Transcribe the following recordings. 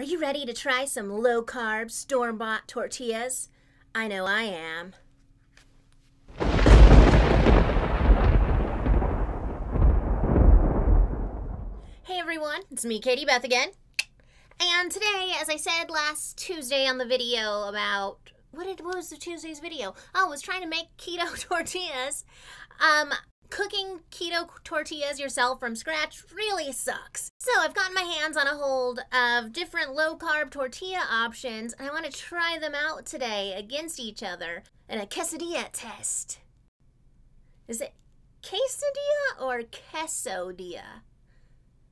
Are you ready to try some low-carb, store-bought tortillas? I know I am. Hey everyone, it's me, Katie Beth again. And today, as I said last Tuesday on the video about, what was the Tuesday's video? Oh, I was trying to make keto tortillas. Cooking keto tortillas yourself from scratch really sucks. So I've gotten my hands on a hold of different low-carb tortilla options, and I want to try them out today against each other in a quesadilla test. Is it quesadilla or quesodilla?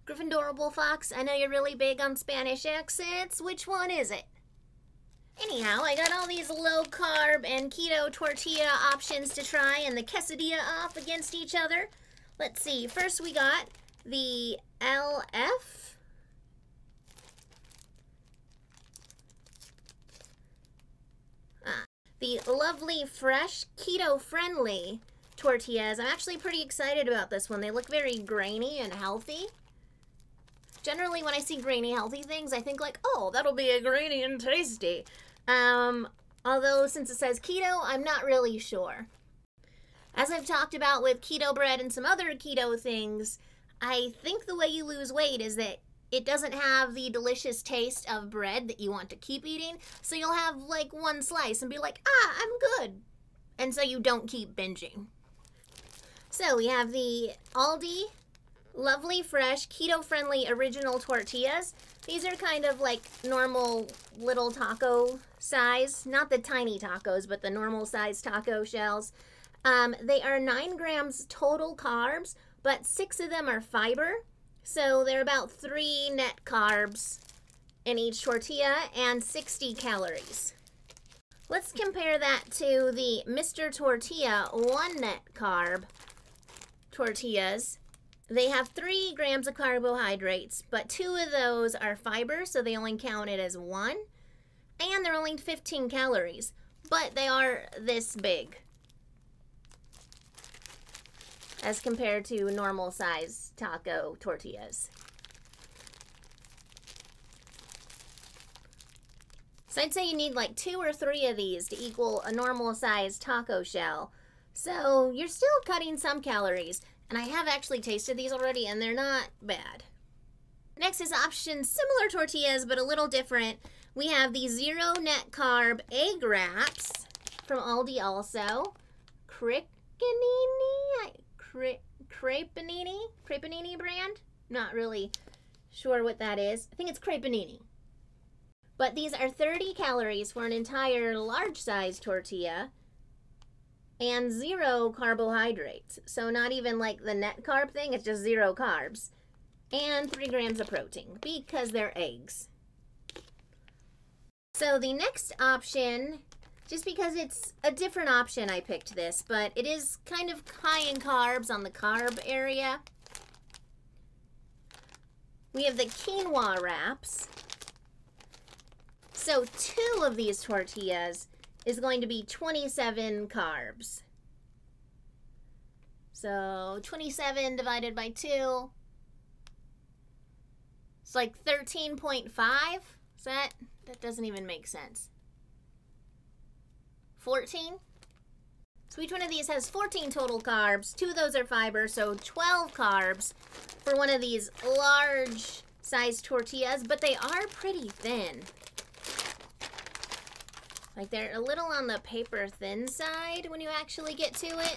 Gryffindorable Fox, I know you're really big on Spanish accents. Which one is it? Anyhow, I got all these low-carb and keto tortilla options to try and the quesadilla off against each other. Let's see. First we got the LF. The Lovely Fresh Keto-Friendly Tortillas. I'm actually pretty excited about this one. They look very grainy and healthy. Generally, when I see grainy, healthy things, I think like, oh, that'll be a grainy and tasty. Although, since it says keto, I'm not really sure. As I've talked about with keto bread and some other keto things, I think the way you lose weight is that it doesn't have the delicious taste of bread that you want to keep eating. So you'll have like one slice and be like, ah, I'm good. And so you don't keep binging. So we have the Aldi Lovely Fresh Keto-Friendly Original Tortillas. These are kind of like normal little taco size, not the tiny tacos, but the normal size taco shells. They are 9 grams total carbs, but 6 of them are fiber. So they're about 3 net carbs in each tortilla and 60 calories. Let's compare that to the Mr. Tortilla 1 net carb tortillas. They have 3 grams of carbohydrates, but 2 of those are fiber, so they only count it as 1. And they're only 15 calories, but they are this big as compared to normal size taco tortillas. So I'd say you need like 2 or 3 of these to equal a normal size taco shell. So you're still cutting some calories. And I have actually tasted these already, and they're not bad. Next is option similar tortillas, but a little different. We have the 0 net carb egg wraps from Aldi also. Crepini brand? Not really sure what that is. I think it's Crepini. But these are 30 calories for an entire large size tortilla. And 0 carbohydrates. So not even like the net carb thing, it's just 0 carbs. And 3 grams of protein because they're eggs. So the next option, just because it's a different option I picked this, but it is kind of high in carbs on the carb area. We have the quinoa wraps. So 2 of these tortillas is going to be 27 carbs. So 27 divided by 2, it's like 13.5. Is that doesn't even make sense. 14? So each one of these has 14 total carbs, 2 of those are fiber, so 12 carbs for one of these large size tortillas, but they are pretty thin. Like they're a little on the paper thin side when you actually get to it.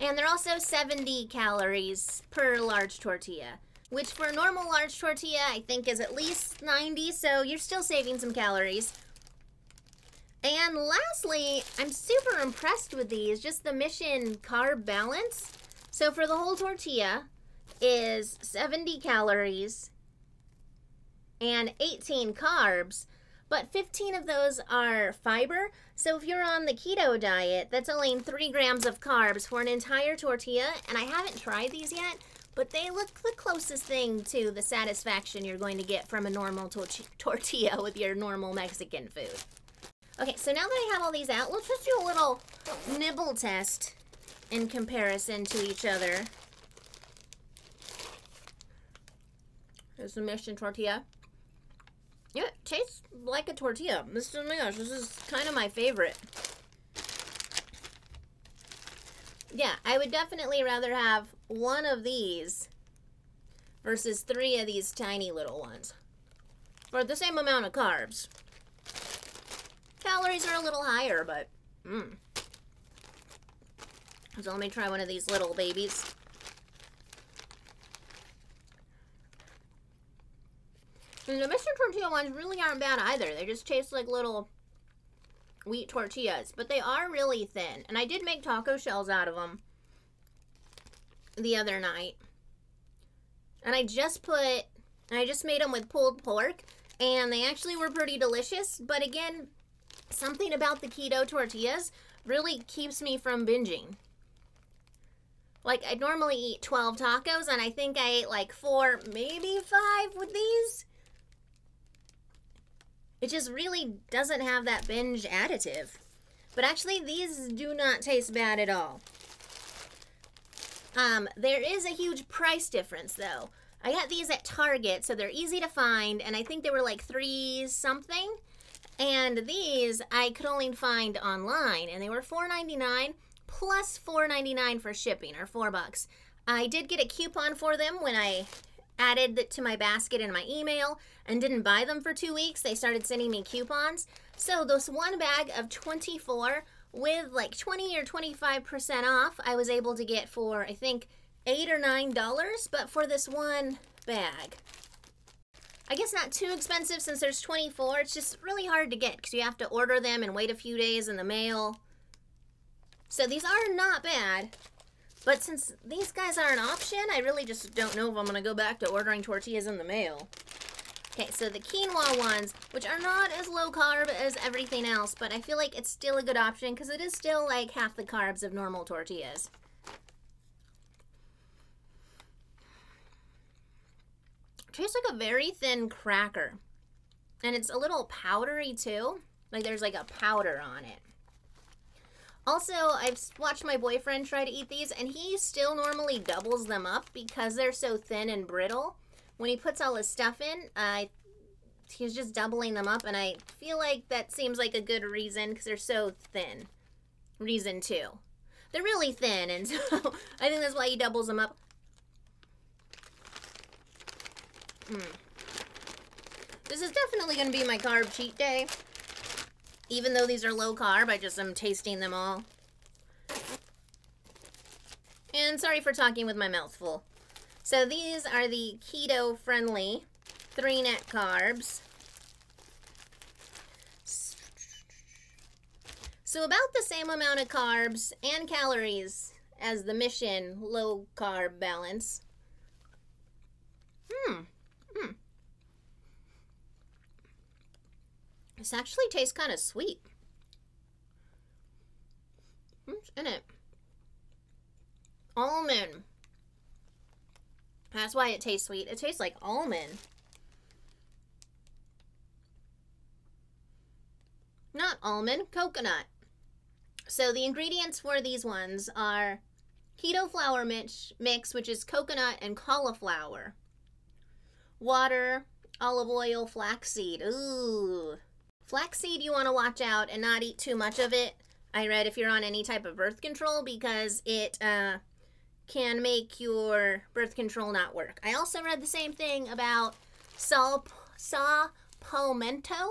And they're also 70 calories per large tortilla, which for a normal large tortilla, I think is at least 90. So you're still saving some calories. And lastly, I'm super impressed with these, just the Mission carb balance. So for the whole tortilla is 70 calories and 18 carbs. But 15 of those are fiber, so if you're on the keto diet, that's only 3 grams of carbs for an entire tortilla, and I haven't tried these yet, but they look the closest thing to the satisfaction you're going to get from a normal tortilla with your normal Mexican food. Okay, so now that I have all these out, let's just do a little nibble test in comparison to each other. It's the Mission tortilla. Yeah, it tastes like a tortilla. This is, oh my gosh, this is kind of my favorite. Yeah, I would definitely rather have one of these versus three of these tiny little ones for the same amount of carbs. Calories are a little higher, but So let me try one of these little babies. And the Mr. Tortilla ones really aren't bad either. They just taste like little wheat tortillas, but they are really thin. And I did make taco shells out of them the other night. And I just made them with pulled pork, and they actually were pretty delicious. But again, something about the keto tortillas really keeps me from binging. Like, I normally eat 12 tacos, and I think I ate like 4, maybe 5 with these. It just really doesn't have that binge additive. But actually, these do not taste bad at all. There is a huge price difference, though. I got these at Target, so they're easy to find, and I think they were like 3 something. And these I could only find online, and they were $4.99 plus $4.99 for shipping, or $4. I did get a coupon for them when I added it to my basket in my email and didn't buy them for 2 weeks. They started sending me coupons. So this one bag of 24 with like 20 or 25% off, I was able to get for, I think, $8 or $9, but for this one bag. I guess not too expensive since there's 24. It's just really hard to get because you have to order them and wait a few days in the mail. So these are not bad, but since these guys are an option, I really just don't know if I'm going to go back to ordering tortillas in the mail. Okay, so the quinoa ones, which are not as low carb as everything else, but I feel like it's still a good option because it is still like half the carbs of normal tortillas. Tastes like a very thin cracker, and it's a little powdery too. Like there's like a powder on it. Also, I've watched my boyfriend try to eat these, and he still normally doubles them up because they're so thin and brittle. When he puts all his stuff in, he's just doubling them up, and I feel like that seems like a good reason because they're so thin. Reason two, they're really thin, and so I think that's why he doubles them up. This is definitely going to be my carb cheat day. Even though these are low carb, I just am tasting them all. And sorry for talking with my mouth full. So these are the keto-friendly 3 net carbs. So about the same amount of carbs and calories as the Mission low carb balance. This actually tastes kind of sweet. What's in it? Almond. That's why it tastes sweet. It tastes like almond. Not almond, coconut. So the ingredients for these ones are keto flour mix, which is coconut and cauliflower. Water, olive oil, flaxseed. Ooh. Flaxseed, you want to watch out and not eat too much of it. I read if you're on any type of birth control, because it can make your birth control not work. I also read the same thing about saw palmetto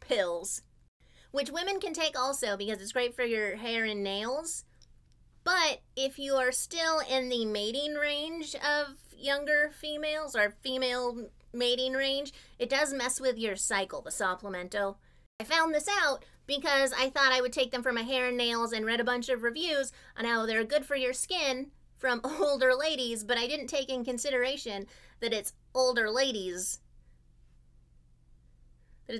pills, which women can take also because it's great for your hair and nails. But if you are still in the mating range of younger females or female mating range, it does mess with your cycle, the saw palmetto. I found this out because I thought I would take them for my hair and nails and read a bunch of reviews on how they're good for your skin from older ladies, but I didn't take in consideration that it's older ladies who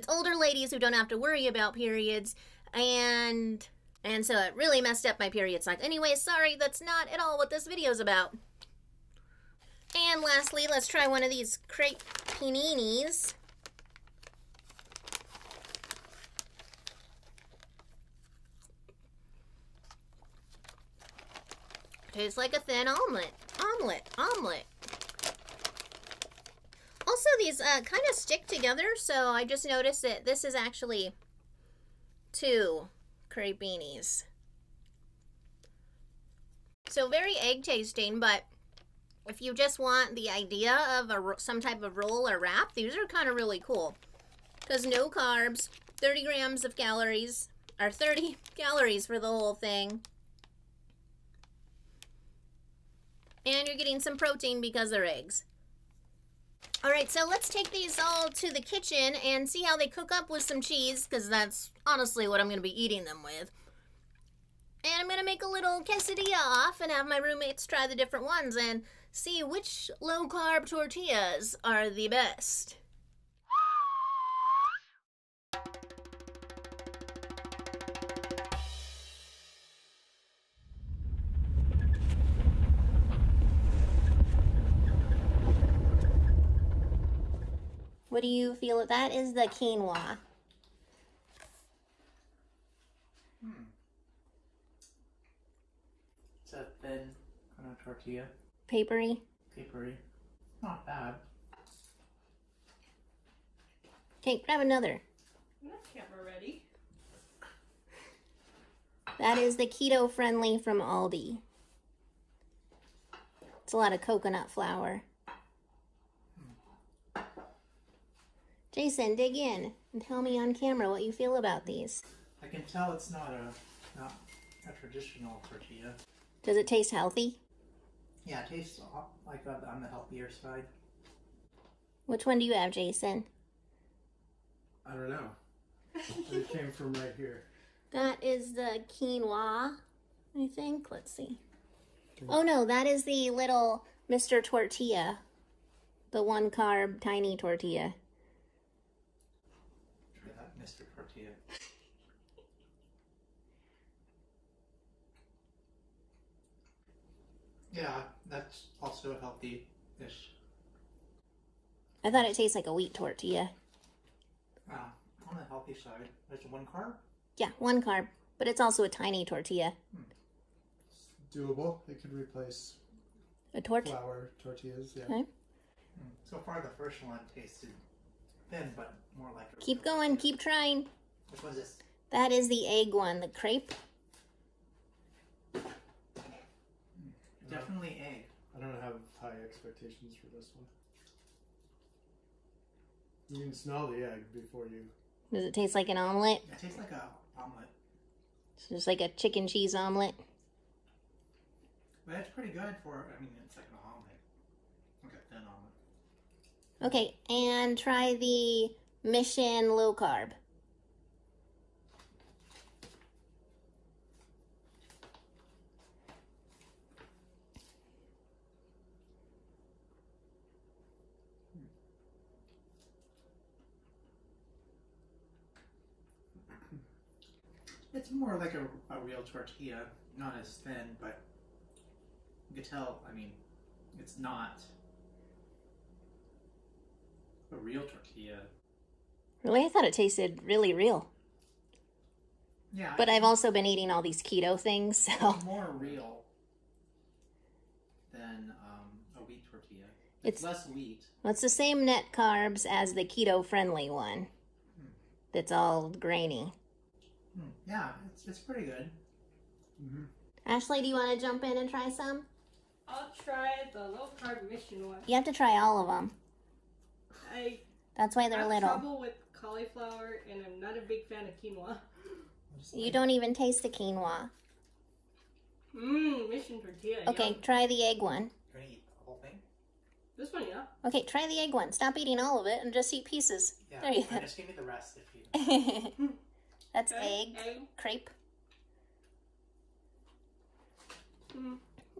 don't have to worry about periods, and so it really messed up my period cycle. Anyway, sorry, that's not at all what this video is about. And lastly, let's try one of these crepininis. Tastes like a thin omelet. Omelet. Also, these kind of stick together, so I just noticed that this is actually 2 crepinis. So very egg tasting, but if you just want the idea of some type of roll or wrap, these are kind of really cool. Because no carbs, 30 grams of calories, or 30 calories for the whole thing. And you're getting some protein because they're eggs. Alright, so let's take these all to the kitchen and see how they cook up with some cheese, because that's honestly what I'm going to be eating them with. And I'm going to make a little quesadilla off and have my roommates try the different ones and see which low-carb tortillas are the best. What do you feel? That is the quinoa. It's a thin kind of tortilla. Papery. Papery. Not bad. Okay, grab another. I'm not camera ready. That is the keto friendly from Aldi. It's a lot of coconut flour. Jason, dig in and tell me on camera what you feel about these. I can tell it's not a traditional tortilla. Does it taste healthy? Yeah, it tastes like on the healthier side. Which one do you have, Jason? I don't know. It came from right here. That is the quinoa, I think. Let's see. Oh no, that is the little Mr. Tortilla. The 1 carb tiny tortilla. Mr. Tortilla. Yeah, that's also healthy-ish. I thought it tastes like a wheat tortilla. On the healthy side. That's 1 carb? Yeah, 1 carb, but it's also a tiny tortilla. It's doable. It could replace a flour tortillas. Yeah. Okay. So far, the first one tasted thin, but more like a... Keep going, keep trying. Which one's this? That is the egg one, the crepe. Definitely egg. I don't have high expectations for this one. You can smell the egg before you... Does it taste like an omelet? It tastes like an omelet. It's just like a chicken cheese omelet. But that's pretty good for... I mean, it's like an omelet. Like a thin omelet. Okay, and try the Mission low carb. It's more like a real tortilla, not as thin, but you could tell, I mean, it's not a real tortilla. Really? I thought it tasted really real. Yeah. But I've also been eating all these keto things, so... It's more real than a wheat tortilla. It's less wheat. Well, it's the same net carbs as the keto-friendly one. That's all grainy. Yeah, it's pretty good. Ashley, do you want to jump in and try some? I'll try the low-carb Mission one. You have to try all of them. That's why they're little. I have trouble with cauliflower, and I'm not a big fan of quinoa. You don't even taste the quinoa. Mission tortilla. Okay, yum. Try the egg one. You're gonna eat the whole thing? This one, yeah. Okay, try the egg one. Stop eating all of it and just eat pieces. Yeah, there you go. Just give me the rest if you... That's egg crepe.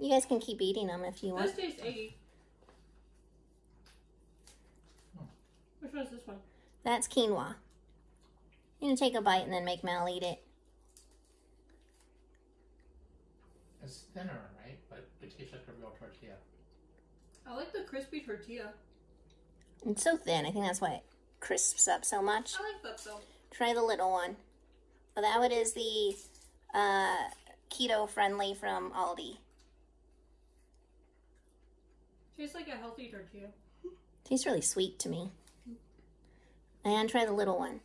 You guys can keep eating them if you want. This tastes eggy. Which one's this one? That's quinoa. You can take a bite and then make Mal eat it. It's thinner, right? But it tastes like a real tortilla. I like the crispy tortilla. It's so thin. I think that's why it crisps up so much. I like that though. Try the little one. Well, that one is the keto friendly from Aldi. Tastes like a healthy tortilla. Tastes really sweet to me. And try the little one.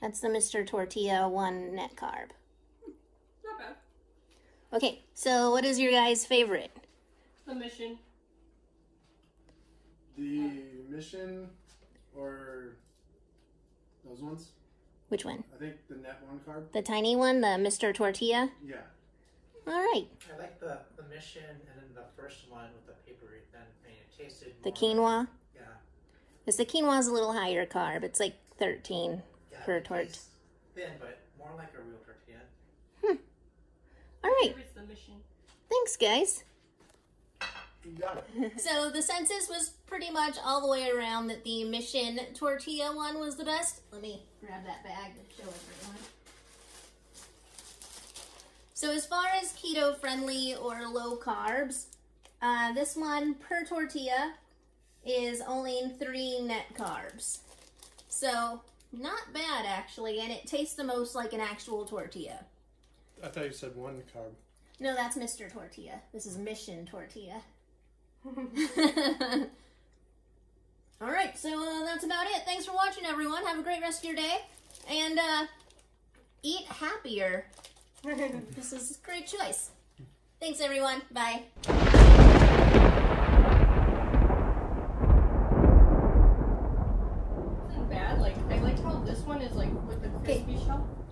That's the Mr. Tortilla 1 net carb. Not bad. Okay, so what is your guys' favorite? The Mission. The Mission or those ones? Which one? I think the net one carb. The tiny one, the Mr. Tortilla? Yeah. All right. I like the Mission and then the first one with the papery thin thing. It tasted the quinoa? Yeah. Because the quinoa is a little higher carb. It's like 13. Per tort. Thin, but more like a real tortilla. All right. The Mission. Thanks, guys. You got it. So the census was pretty much all the way around that the Mission tortilla one was the best. Let me grab that bag and show everyone. So as far as keto friendly or low carbs, this one per tortilla is only 3 net carbs. So not bad, actually, and it tastes the most like an actual tortilla. I thought you said 1 carb. No, that's Mr. Tortilla. This is Mission Tortilla. All right, so that's about it. Thanks for watching, everyone. Have a great rest of your day, and eat happier. This is a great choice. Thanks, everyone. Bye.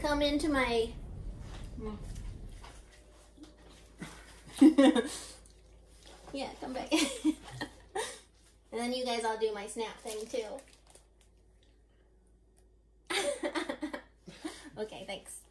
Come into my... Yeah, come back. And then you guys all do my snap thing, too. Okay, thanks.